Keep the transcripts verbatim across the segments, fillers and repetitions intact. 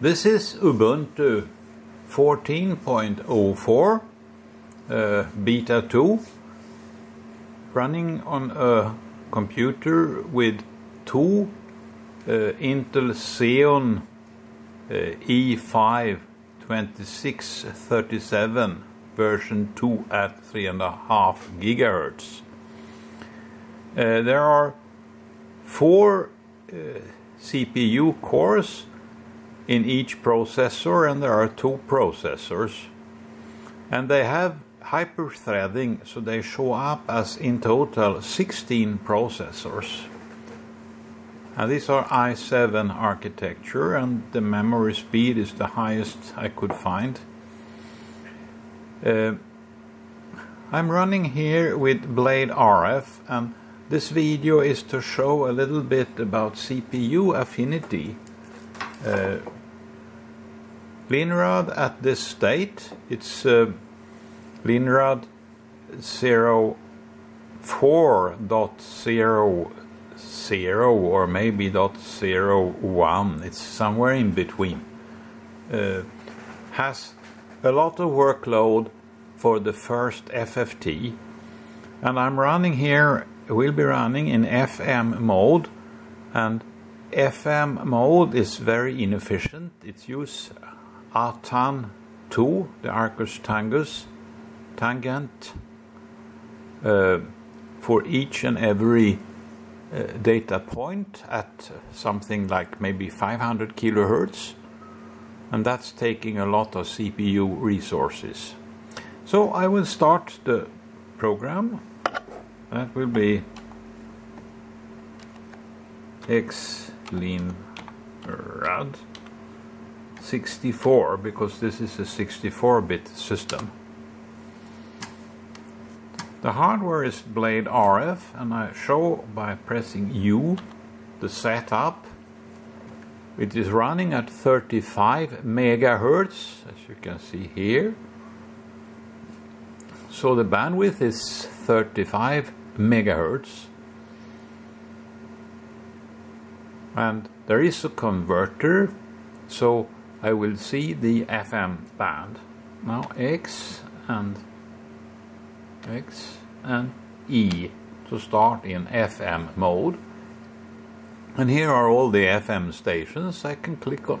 This is Ubuntu fourteen point oh four, uh, beta two, running on a computer with two uh, Intel Xeon uh, E five twenty-six thirty-seven version two at three point five gigahertz. Uh, there are four uh, C P U cores in each processor, and there are two processors, and they have hyper-threading, so they show up as in total sixteen processors. And these are i seven architecture, and the memory speed is the highest I could find. Uh, I'm running here with Blade R F, and this video is to show a little bit about C P U affinity. Uh, Linrad at this state, it's uh, Linrad zero four point zero zero or maybe zero point zero one, it's somewhere in between. Uh, has a lot of workload for the first F F T, and I'm running here, will be running in F M mode, and F M mode is very inefficient. It uses A T A N two, the Arcus Tangus tangent, uh, for each and every uh, data point at something like maybe five hundred kilohertz, and that's taking a lot of C P U resources. So I will start the program. That will be X Linrad sixty-four, because this is a sixty-four bit system. The hardware is Blade R F, and I show by pressing U the setup. It is running at thirty-five megahertz, as you can see here. So the bandwidth is thirty-five megahertz. And there is a converter, so I will see the F M band. Now X and X and E to start in F M mode. And here are all the F M stations. I can click on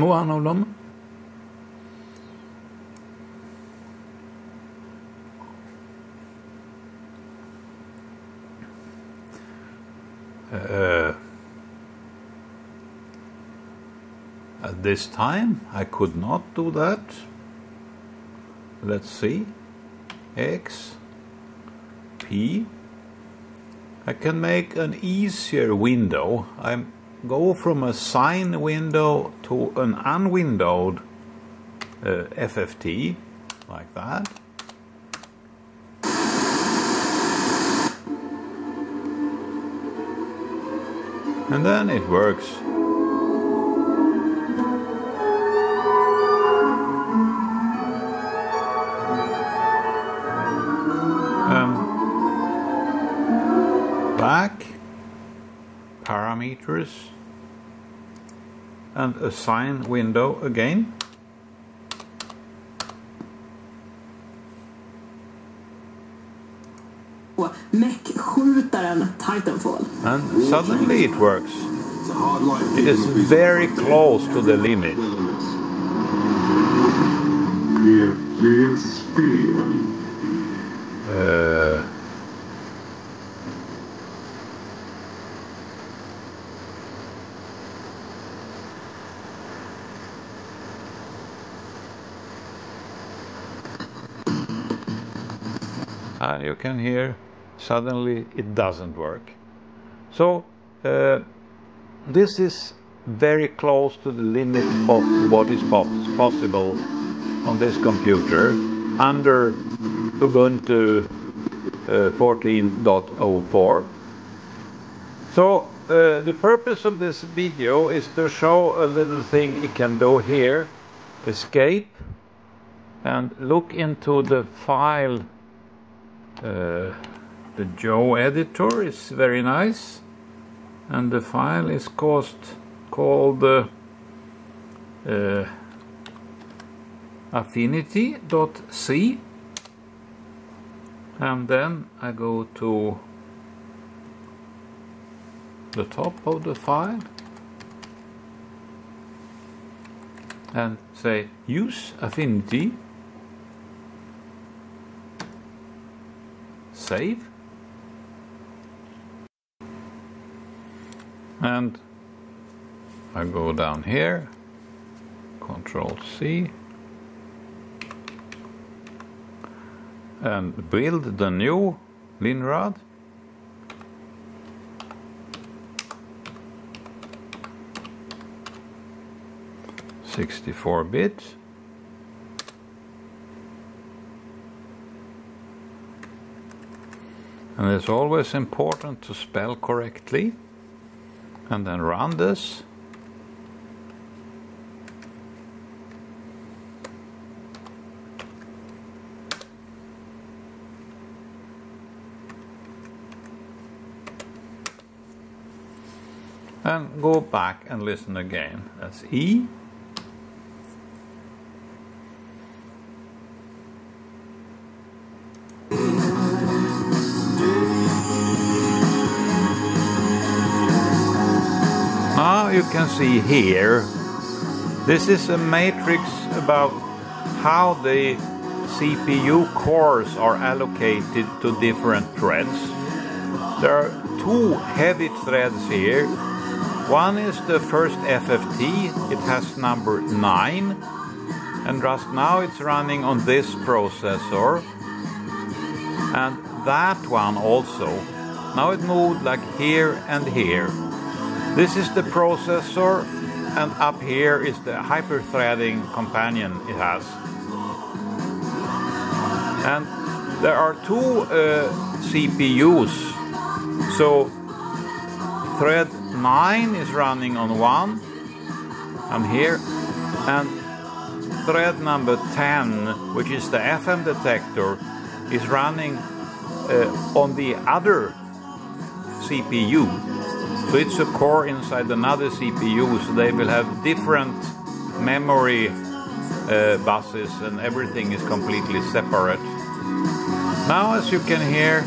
one of them. Uh, At this time I could not do that. Let's see. X, P. I can make an easier window. I go from a sign window to an unwindowed uh, F F T, like that. And then it works. Back, parameters, and assign window again. And suddenly it works. It is very close to the limit. Uh, And you can hear, suddenly it doesn't work. So uh, this is very close to the limit of what is possible on this computer under Ubuntu fourteen point oh four. Uh, so uh, the purpose of this video is to show a little thing you can do here. Escape and look into the file. Uh, the Joe editor is very nice, and the file is caused, called uh, eh, affinity.c, and then I go to the top of the file and say use affinity, save, and I go down here, control C, and build the new Linrad. sixty-four bit, and it's always important to spell correctly, and then run this, and go back and listen again. That's E. You can see here, this is a matrix about how the C P U cores are allocated to different threads. There are two heavy threads here. One is the first F F T, it has number nine, and just now it's running on this processor, and that one also. Now it moved like here and here. This is the processor, and up here is the hyper-threading companion it has. And there are two uh, C P Us, so thread nine is running on one, and here, and thread number ten, which is the F M detector, is running uh, on the other C P U. So it's a core inside another C P U, so they will have different memory uh, buses, and everything is completely separate. Now, as you can hear,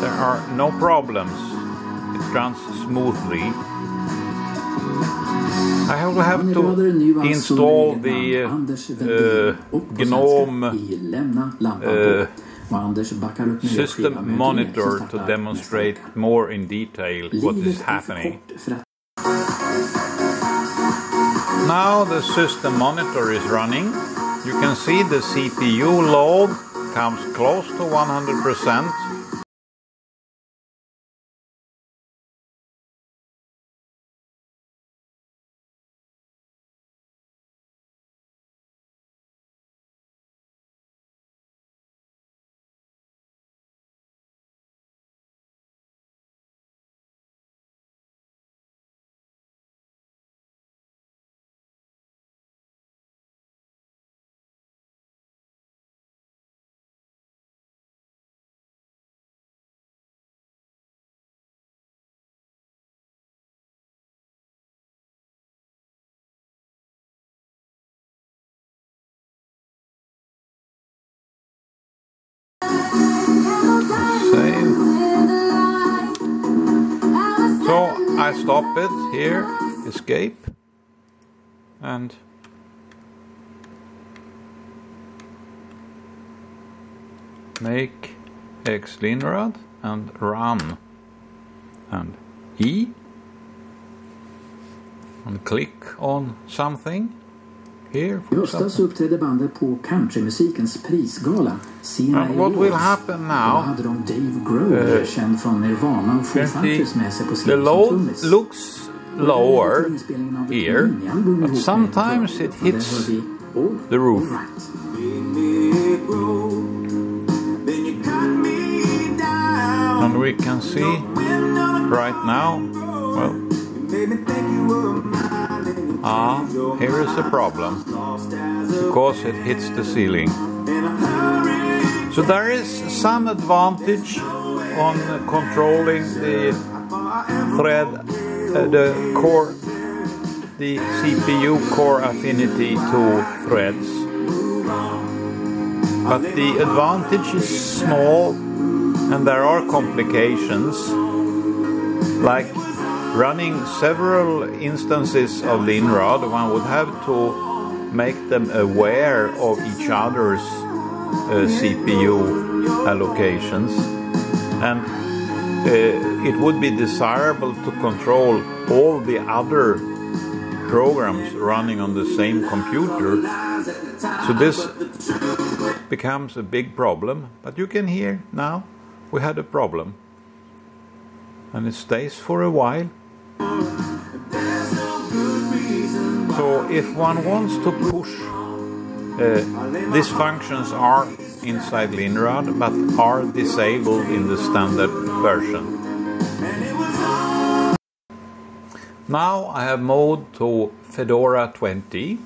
there are no problems. It runs smoothly. I will have to install the uh, GNOME uh, system monitor to demonstrate more in detail what is happening. Now the system monitor is running. You can see the C P U load comes close to one hundred percent. I stop it here, escape, and make xlinrad and run, and E, and click on something here. Göstas uppträdde bandet på countrymusikens prisgala. And what will happen now? Dave Grohl, känd från Nirvana, får faktiskt med sig på sin trummis. The load looks lower here, but sometimes it hits the roof. And we can see right now, well, ah, here is the problem, because it hits the ceiling. So there is some advantage on controlling the thread, uh, the core the C P U core affinity to threads. But the advantage is small, and there are complications, like running several instances of Linrad. One would have to make them aware of each other's uh, C P U allocations, and uh, it would be desirable to control all the other programs running on the same computer. So this becomes a big problem, but you can hear now we had a problem, and it stays for a while. So if one wants to push, uh, these functions are inside Linrad but are disabled in the standard version. Now I have moved to Fedora twenty.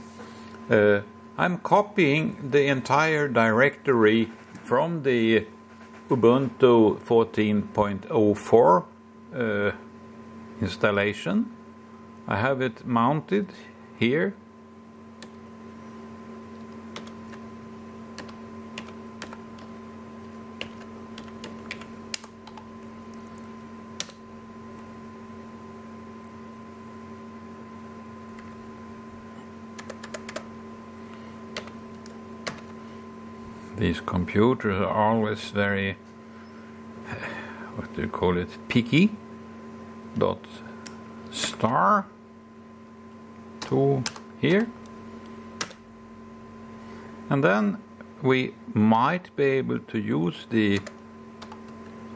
Uh, I'm copying the entire directory from the Ubuntu fourteen point oh four uh, installation. I have it mounted here. These computers are always very, what do you call it, picky. Dot star to here. And then we might be able to use the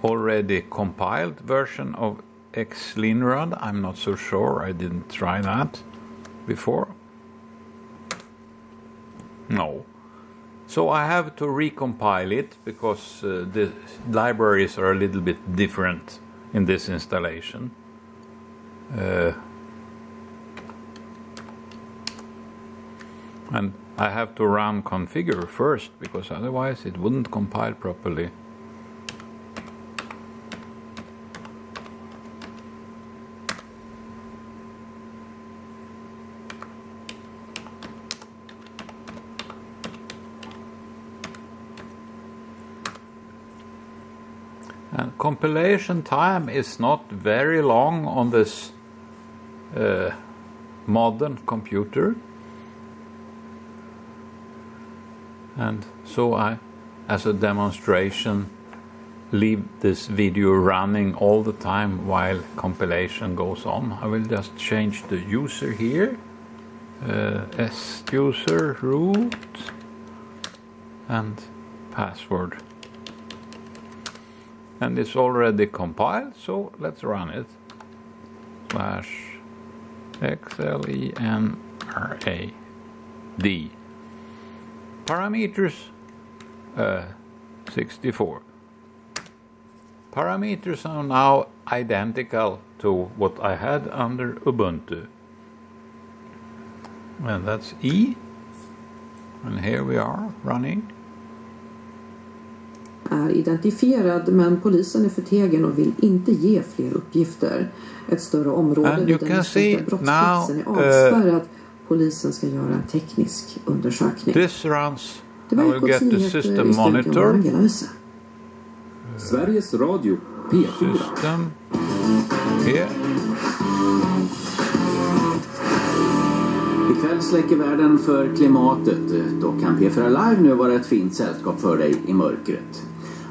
already compiled version of Xlinrad. I'm not so sure, I didn't try that before. No. So I have to recompile it, because uh, the libraries are a little bit different in this installation. Uh, and I have to run configure first, because otherwise it wouldn't compile properly. And compilation time is not very long on this uh, modern computer, and so I, as a demonstration, leave this video running all the time while compilation goes on. I will just change the user here, uh, S user root and password. And it's already compiled, so let's run it. Slash X L E N R A D. Parameters uh, sixty-four. Parameters are now identical to what I had under Ubuntu. And that's E. And here we are running. Är identifierad, men polisen är förtegen och vill inte ge fler uppgifter. Ett större område där den misstänkta brottsplatsen är avspärrad. Polisen ska göra en teknisk undersökning. This runs. Det var på system monitor. Sveriges Radio P fyra. System P. Ikväll släcker världen för klimatet. Då kan P fyra Live nu vara ett fint sällskap för dig i mörkret.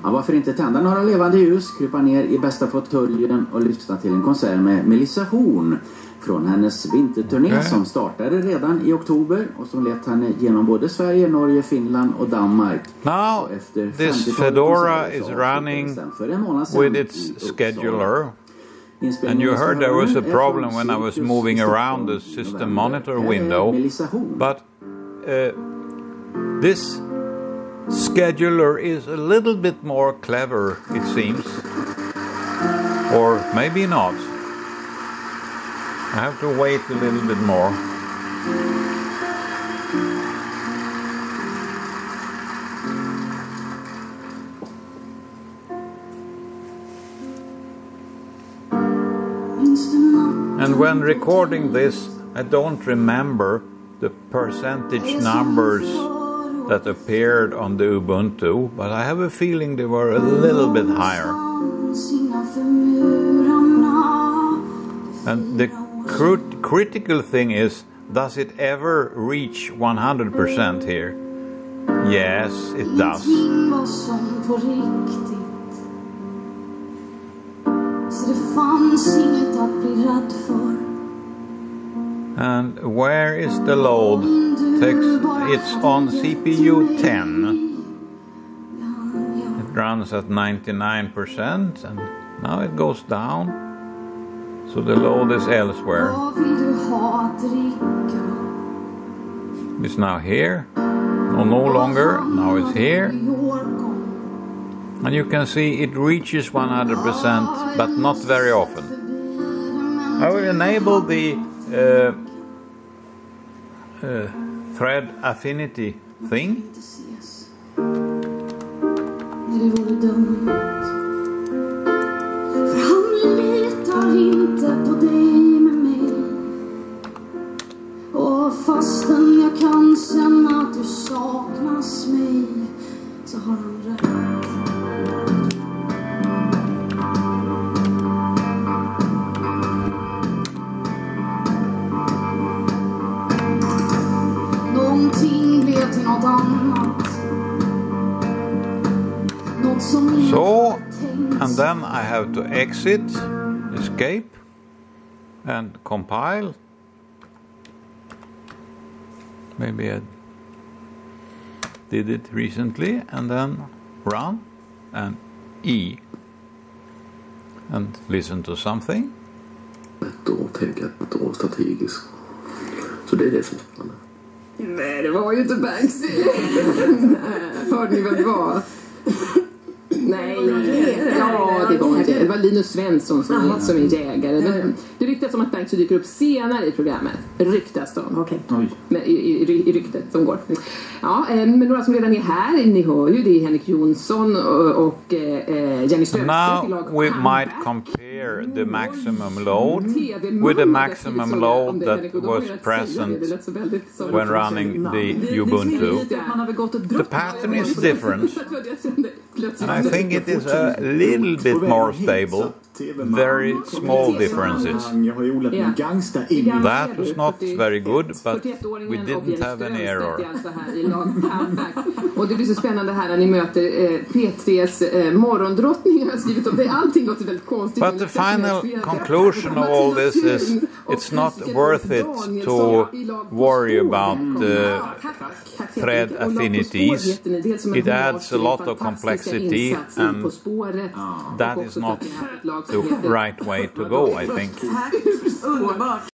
Ja, varför inte tända några levande ljus, krypa ner i bästa fåtöljen och lyssna till en konsert med Milisahun från hennes vinterturné, okay, som startade redan i oktober och som lett henne genom både Sverige, Norge, Finland och Danmark. Now, efter this Fedora is running with its scheduler. And you heard there was a problem when I was moving around the system monitor window, but uh, this scheduler is a little bit more clever, it seems, or maybe not. I have to wait a little bit more. And when recording this, I don't remember the percentage numbers that appeared on the Ubuntu, but I have a feeling they were a little bit higher. And the crit critical thing is, does it ever reach one hundred percent here? Yes, it does. And where is the load? It's on C P U ten. It runs at ninety-nine percent and now it goes down. So the load is elsewhere. It's now here. No, no longer. Now it's here. And you can see it reaches one hundred percent, but not very often. I will enable the uh, uh, thread affinity thing. So, and then I have to exit, escape, and compile. Maybe I did it recently, and then run and E and listen to something. Så det är det som spännande. Nej, det var ju inte Banksy. Hörde ni vad det var? Nej, ja, det var det. Det var Linus Svensson som gick som en jägare. Men det ryktas om att Banksy dyker upp senare i programmet. Ryktas de. Okej. Okay. I, i, i ryktet som går. Ja, men några som redan är här, ni hör ju, det är Henrik Johnson och, och eh, Jenny Stöpsel. Now we might compare the maximum load with the maximum load that was present when running the Ubuntu. The pattern is different. And I think it is a little bit more stable, very small differences. That was not very good, but we didn't have any error. Och det blir så spännande här när ni möter P T:s morgondrottning har skrivit om det. Allting låter väldigt konstigt. But the final conclusion of all this is it's not worth it to worry about the thread affinities. It adds a lot of complexity and that is not the right way to go, I think.